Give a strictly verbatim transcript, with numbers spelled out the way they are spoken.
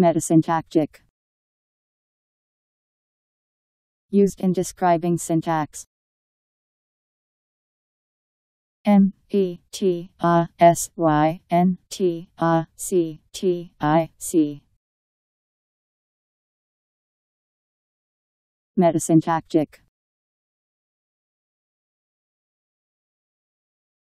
Medicine tactic. Used in describing syntax. M E T A S Y N T A C T I C. Medicine tactic.